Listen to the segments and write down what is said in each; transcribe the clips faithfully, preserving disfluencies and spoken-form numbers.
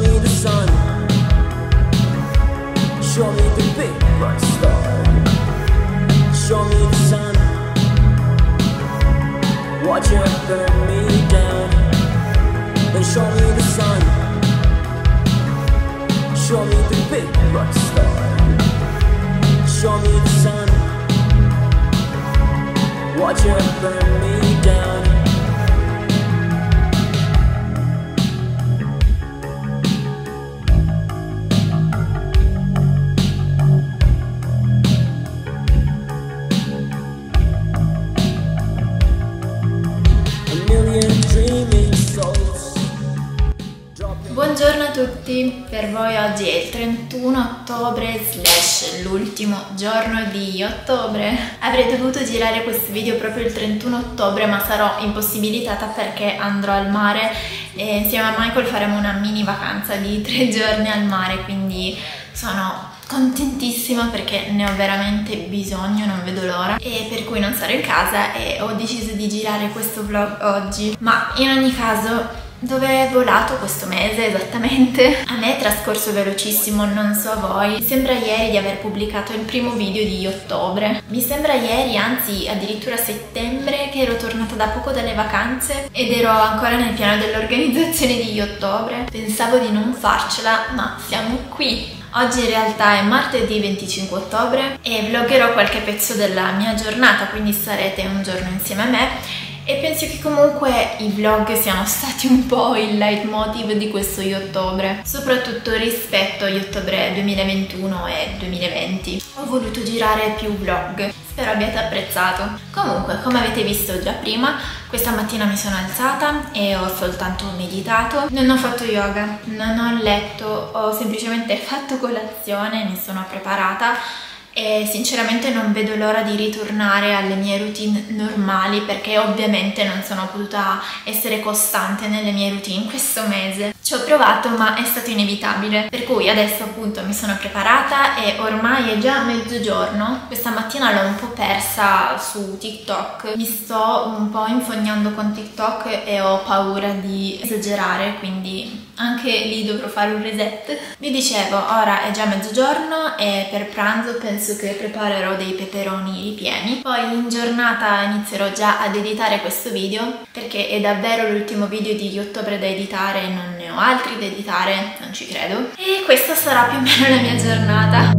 me the sun, show me the big bright star, show me the sun, watch it burn me down, and show me the sun, show me the big bright star, show me the sun, watch it burn me down. Buongiorno a tutti, per voi oggi è il trentuno ottobre slash l'ultimo giorno di ottobre. Avrei dovuto girare questo video proprio il trentuno ottobre, ma sarò impossibilitata perché andrò al mare e insieme a Michael faremo una mini vacanza di tre giorni al mare, quindi sono contentissima perché ne ho veramente bisogno, non vedo l'ora, e per cui non sarò in casa e ho deciso di girare questo vlog oggi. Ma in ogni caso, dove è volato questo mese esattamente? A me è trascorso velocissimo, non so a voi. Mi sembra ieri di aver pubblicato il primo video di ottobre. Mi sembra ieri, anzi addirittura settembre, che ero tornata da poco dalle vacanze ed ero ancora nel piano dell'organizzazione di ottobre. Pensavo di non farcela, ma siamo qui! Oggi in realtà è martedì venticinque ottobre e vloggerò qualche pezzo della mia giornata, quindi sarete un giorno insieme a me. E penso che comunque i vlog siano stati un po' il leitmotiv di questo ottobre, soprattutto rispetto agli ottobre duemilaventuno e duemilaventi. Ho voluto girare più vlog, spero abbiate apprezzato. Comunque, come avete visto già prima, questa mattina mi sono alzata e ho soltanto meditato, non ho fatto yoga, non ho letto, ho semplicemente fatto colazione, mi sono preparata. E sinceramente non vedo l'ora di ritornare alle mie routine normali, perché ovviamente non sono potuta essere costante nelle mie routine questo mese. Ci ho provato ma è stato inevitabile, per cui adesso appunto mi sono preparata e ormai è già mezzogiorno. Questa mattina l'ho un po' persa su TikTok, mi sto un po' infognando con TikTok e ho paura di esagerare, quindi anche lì dovrò fare un reset. Vi dicevo, ora è già mezzogiorno e per pranzo penso che preparerò dei peperoni ripieni. Poi in giornata inizierò già ad editare questo video, perché è davvero l'ultimo video di ottobre da editare e non ne ho altri da editare, non ci credo. E questa sarà più o meno la mia giornata.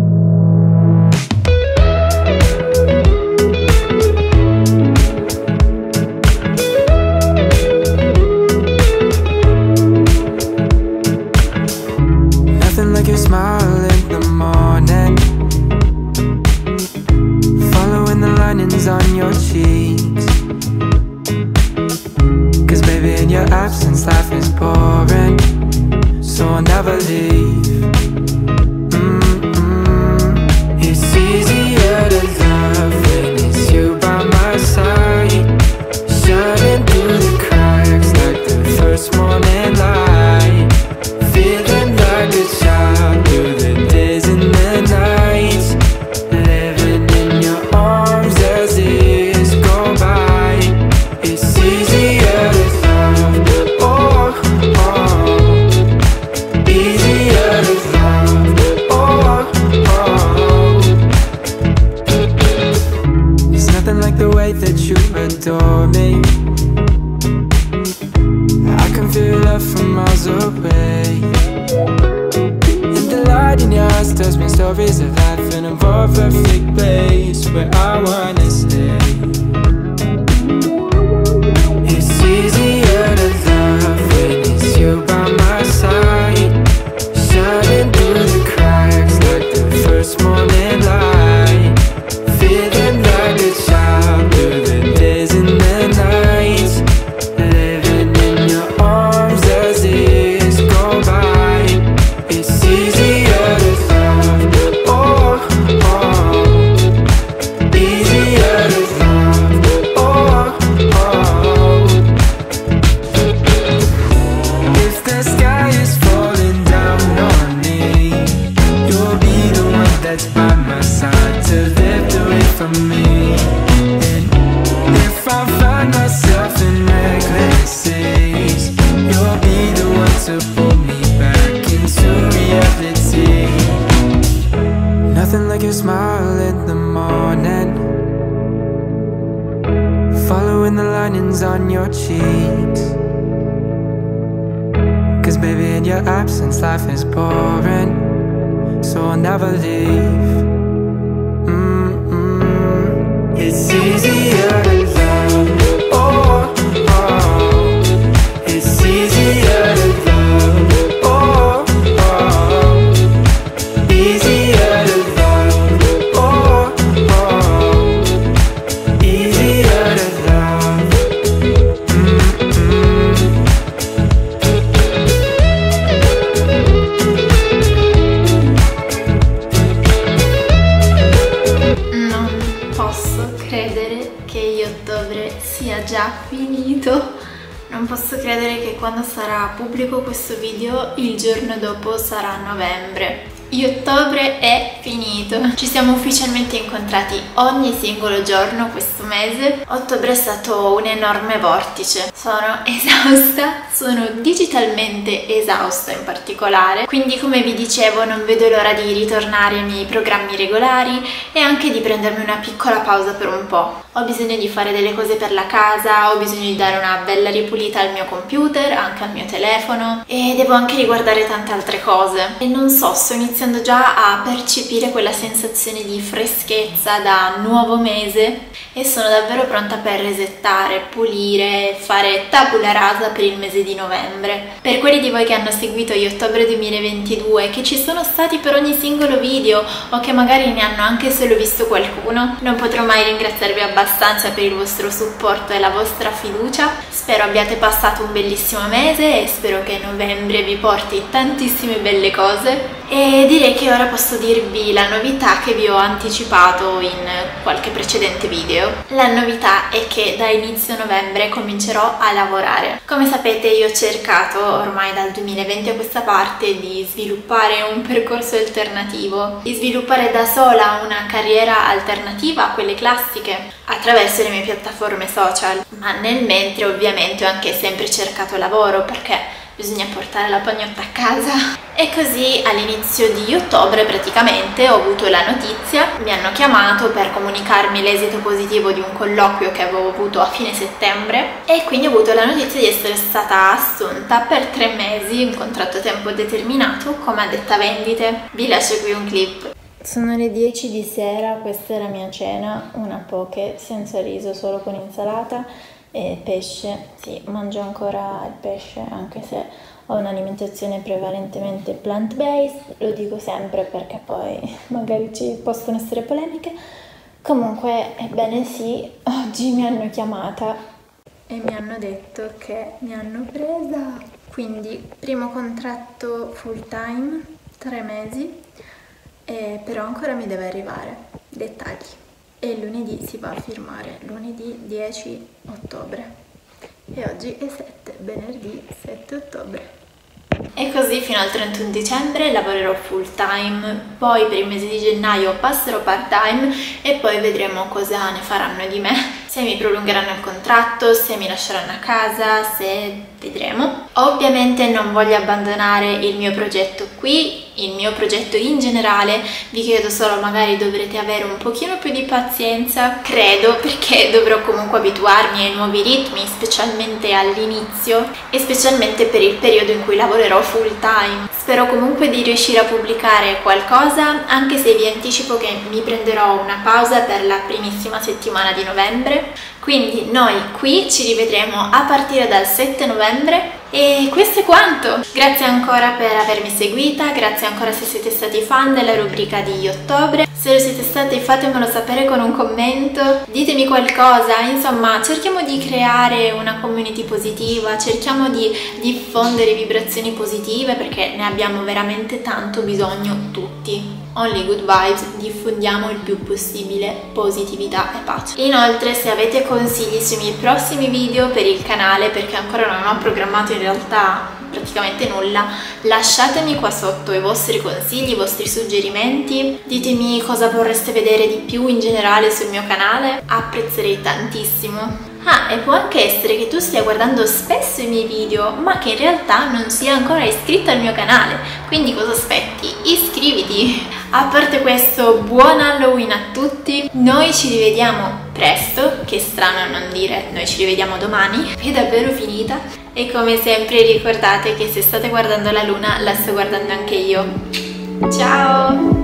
Easier to find. your smile in the morning, following the linings on your cheeks. 'Cause baby, in your absence life is boring, so I'll never leave. Mm-mm. It's easier than oh, oh. It's easier than oh, oh. Easier than oh, oh. Easier than mm-mm. Non posso credere che Yottobre sia già finito. Non posso credere che quando sarà pubblico questo video il giorno dopo sarà novembre. Yottobre è finito. Ci siamo ufficialmente incontrati ogni singolo giorno questo mese. Ottobre è stato un enorme vortice. Sono esausta, sono digitalmente esausta in particolare. Quindi, come vi dicevo, non vedo l'ora di ritornare ai miei programmi regolari e anche di prendermi una piccola pausa per un po'. Ho bisogno di fare delle cose per la casa, ho bisogno di dare una bella ripulita al mio computer, anche al mio telefono, e devo anche riguardare tante altre cose. E non so, sto iniziando già a percepire quella sensazione di freschezza da nuovo mese e sono davvero pronta per resettare, pulire, fare tabula rasa per il mese di novembre. Per quelli di voi che hanno seguito Yottobre duemilaventidue, che ci sono stati per ogni singolo video o che magari ne hanno anche solo visto qualcuno, non potrò mai ringraziarvi abbastanza abbastanza per il vostro supporto e la vostra fiducia. Spero abbiate passato un bellissimo mese e spero che novembre vi porti tantissime belle cose. E direi che ora posso dirvi la novità che vi ho anticipato in qualche precedente video. La novità è che da inizio novembre comincerò a lavorare. Come sapete, io ho cercato ormai dal duemilaventi a questa parte di sviluppare un percorso alternativo, di sviluppare da sola una carriera alternativa a quelle classiche attraverso le mie piattaforme social, ma nel mentre ovviamente ho anche sempre cercato lavoro, perché bisogna portare la pagnotta a casa. E così all'inizio di ottobre praticamente ho avuto la notizia, mi hanno chiamato per comunicarmi l'esito positivo di un colloquio che avevo avuto a fine settembre, e quindi ho avuto la notizia di essere stata assunta per tre mesi in contratto a tempo determinato come addetta vendite. Vi lascio qui un clip. Sono le dieci di sera, questa è la mia cena, una poke senza riso, solo con insalata e pesce. Sì, mangio ancora il pesce anche se ho un'alimentazione prevalentemente plant-based, lo dico sempre perché poi magari ci possono essere polemiche. Comunque, ebbene sì, oggi mi hanno chiamata e mi hanno detto che mi hanno presa. Quindi, primo contratto full time, tre mesi. Eh, però ancora mi deve arrivare dettagli e lunedì si va a firmare, lunedì dieci ottobre, e oggi è sette, venerdì sette ottobre. E così fino al trentuno dicembre lavorerò full time, poi per il mese di gennaio passerò part time e poi vedremo cosa ne faranno di me, se mi prolungheranno il contratto, se mi lasceranno a casa, se vedremo. Ovviamente non voglio abbandonare il mio progetto qui, il mio progetto in generale, vi chiedo solo magari dovrete avere un pochino più di pazienza, credo, perché dovrò comunque abituarmi ai nuovi ritmi, specialmente all'inizio e specialmente per il periodo in cui lavorerò full time. Spero comunque di riuscire a pubblicare qualcosa, anche se vi anticipo che mi prenderò una pausa per la primissima settimana di novembre. Quindi noi qui ci rivedremo a partire dal sette novembre. E questo è quanto! Grazie ancora per avermi seguita, grazie ancora se siete stati fan della rubrica di Yottobre. Se lo siete stati, fatemelo sapere con un commento, ditemi qualcosa, insomma cerchiamo di creare una community positiva, cerchiamo di diffondere vibrazioni positive perché ne abbiamo veramente tanto bisogno tutti. Only good vibes, diffondiamo il più possibile positività e pace. Inoltre, se avete consigli sui miei prossimi video per il canale, perché ancora non ho programmato in realtà praticamente nulla, lasciatemi qua sotto i vostri consigli, i vostri suggerimenti, ditemi cosa vorreste vedere di più in generale sul mio canale, apprezzerei tantissimo. Ah, e può anche essere che tu stia guardando spesso i miei video, ma che in realtà non sia ancora iscritto al mio canale, quindi cosa aspetti? Iscriviti! A parte questo, buon Halloween a tutti, noi ci rivediamo presto, che è strano non dire noi ci rivediamo domani, è davvero finita, e come sempre ricordate che se state guardando la luna la sto guardando anche io. Ciao!